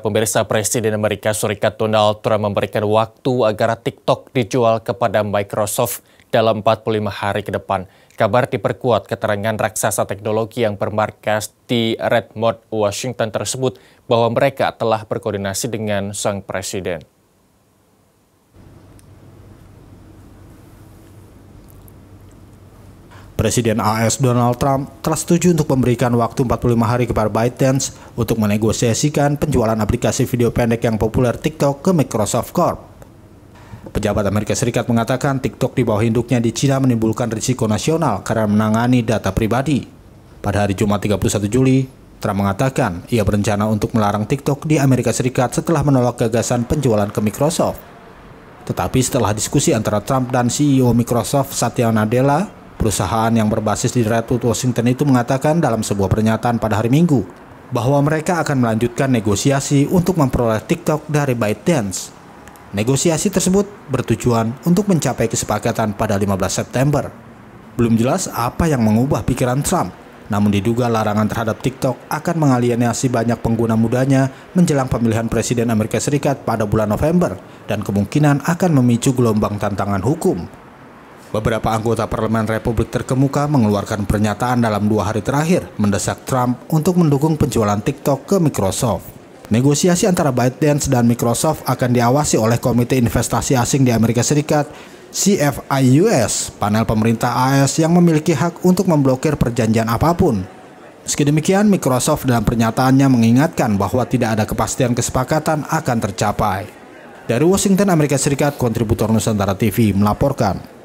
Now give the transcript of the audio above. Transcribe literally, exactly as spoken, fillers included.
Pemirsa, Presiden Amerika Serikat Donald Trump memberikan waktu agar TikTok dijual kepada Microsoft dalam empat puluh lima hari ke depan. Kabar diperkuat keterangan raksasa teknologi yang bermarkas di Redmond, Washington tersebut bahwa mereka telah berkoordinasi dengan sang presiden. Presiden A S Donald Trump telah setuju untuk memberikan waktu empat puluh lima hari kepada ByteDance untuk menegosiasikan penjualan aplikasi video pendek yang populer TikTok ke Microsoft Corp. Pejabat Amerika Serikat mengatakan TikTok di bawah induknya di Cina menimbulkan risiko nasional karena menangani data pribadi. Pada hari Jumat tiga puluh satu Juli, Trump mengatakan ia berencana untuk melarang TikTok di Amerika Serikat setelah menolak gagasan penjualan ke Microsoft. Tetapi setelah diskusi antara Trump dan C E O Microsoft Satya Nadella, perusahaan yang berbasis di Redwood, Washington itu mengatakan dalam sebuah pernyataan pada hari Minggu bahwa mereka akan melanjutkan negosiasi untuk memperoleh TikTok dari ByteDance. Negosiasi tersebut bertujuan untuk mencapai kesepakatan pada lima belas September. Belum jelas apa yang mengubah pikiran Trump, namun diduga larangan terhadap TikTok akan mengalienasi banyak pengguna mudanya menjelang pemilihan Presiden Amerika Serikat pada bulan November dan kemungkinan akan memicu gelombang tantangan hukum. Beberapa anggota parlemen Republik terkemuka mengeluarkan pernyataan dalam dua hari terakhir mendesak Trump untuk mendukung penjualan TikTok ke Microsoft. Negosiasi antara ByteDance dan Microsoft akan diawasi oleh Komite Investasi Asing di Amerika Serikat, C F I U S, panel pemerintah A S yang memiliki hak untuk memblokir perjanjian apapun. Meski demikian, Microsoft dalam pernyataannya mengingatkan bahwa tidak ada kepastian kesepakatan akan tercapai. Dari Washington, Amerika Serikat, kontributor Nusantara T V melaporkan.